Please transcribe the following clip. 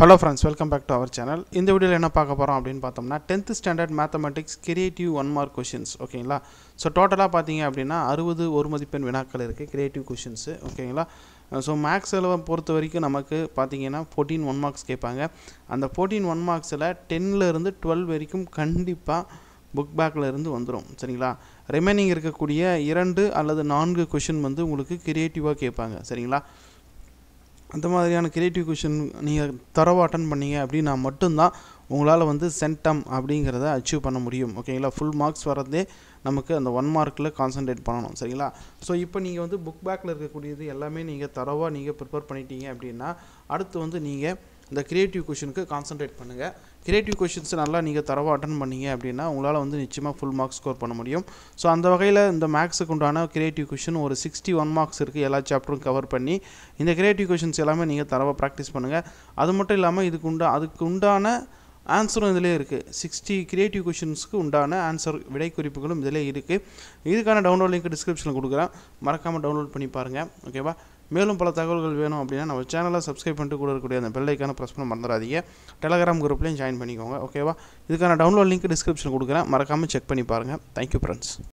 Hello friends, welcome back to our channel. In the video, let's talk about 10th standard mathematics creative 1 mark questions. Okay, so total up at 61 மதிப்பெண் வினாக்கள் இருக்கு creative questions. Okay, so max level பொறுத்த வரைக்கும் நமக்கு பாத்தீங்கன்னா 14 1 marks கேட்பாங்க. அந்த 14 1 marksல 10 ல இருந்து 12 வரைக்கும் கண்டிப்பா book back ல இருந்து வந்துரும். சரிங்களா? ரிமைனிங் இருக்கக்கூடிய 2 அல்லது 4 क्वेश्चन வந்து உங்களுக்கு கிரியேட்டிவா கேட்பாங்க. சரிங்களா? அந்த மாதிரியான கிரியேட்டிவ் क्वेश्चन நீங்க தரவா அட்டெண்ட் பண்ணீங்க அப்படினா மட்டும் தான் உங்களால வந்து சென்டம் அப்படிங்கறத அச்சீவ் பண்ண முடியும். ஓகேங்களா? ফুল மார்க்ஸ் வரதே நமக்கு அந்த 1 மார்க்ல கான்சென்ட்ரேட் பண்ணனும். சரிங்களா? சோ இப்போ நீங்க வந்து book backல இருக்க கூடியது எல்லாமே நீங்க தரவா நீங்க ப்ரிப்பேர் பண்ணிட்டீங்க அப்படினா அடுத்து வந்து நீங்க இந்த கிரியேட்டிவ் क्वेश्चनக்கு கான்சென்ட்ரேட் பண்ணுங்க. கிரியேட்டிவ் क्वेश्चंस நல்லா நீங்க தரவா அட்டெண்ட் பண்ணீங்க அப்படினா உங்களால வந்து நிச்சயமா ফুল மார்க்ஸ் ஸ்கோர் பண்ண முடியும். சோ அந்த வகையில இந்த மேக்ஸ்க்கு உண்டான கிரியேட்டிவ் क्वेश्चन ஒரு 61 மார்க்ஸ் இருக்கு எல்லா சாப்டரும் கவர் பண்ணி இந்த கிரியேட்டிவ் क्वेश्चंस எல்லாமே நீங்க தரவா பிராக்டீஸ் பண்ணுங்க. அது மட்டும் இல்லாம அதுக்கு உண்டான ஆன்சரும் இதிலே இருக்கு. 60 கிரியேட்டிவ் क्वेश्चंसக்கு உண்டான ஆன்சர் விடை குறிப்புகளும் இதிலே இருக்கு. இதுக்கான டவுன்லோட் லிங்க் டிஸ்கிரிப்ஷன்ல கொடுக்கிறேன். மறக்காம டவுன்லோட் பண்ணி பாருங்க. ஓகேவா? மேலும் பல தகவல்கள் வேணும் அப்படினா நம்ம சேனலை சப்ஸ்கிரைப் பண்ணிட்டு கூட இருக்கக்கூடிய அந்த பெல் ஐகானை பிரஸ் பண்ண மறந்துடாதீங்க. டெலகிராம் குரூப்லயும் ஜாயின் பண்ணிக்கோங்க. ஓகேவா? இதுக்கான டவுன்லோட் லிங்க் டிஸ்கிரிப்ஷன்ல கொடுக்கிறேன். மறக்காம செக் பண்ணி பாருங்க. Thank you friends.